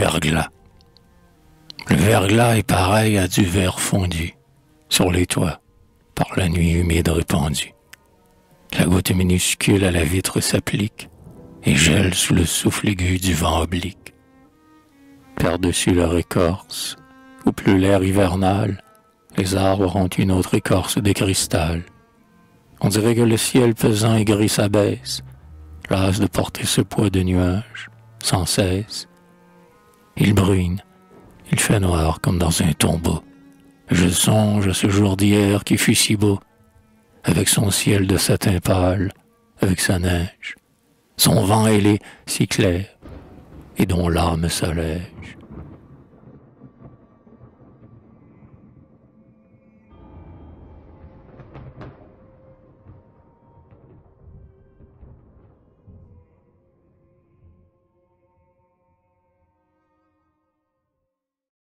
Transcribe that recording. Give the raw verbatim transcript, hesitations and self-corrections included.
verglas. Le verglas est pareil à du verre fondu sur les toits par la nuit humide répandue. La goutte minuscule à la vitre s'applique et gèle sous le souffle aigu du vent oblique. Par-dessus leur écorce, où pleut l'air hivernal, les arbres ont une autre écorce de cristal. On dirait que le ciel pesant et gris s'abaisse, las de porter ce poids de nuages, sans cesse. Il brune, il fait noir comme dans un tombeau. Je songe à ce jour d'hier qui fut si beau, avec son ciel de satin pâle, avec sa neige, son vent ailé si clair, et dont l'âme s'allège.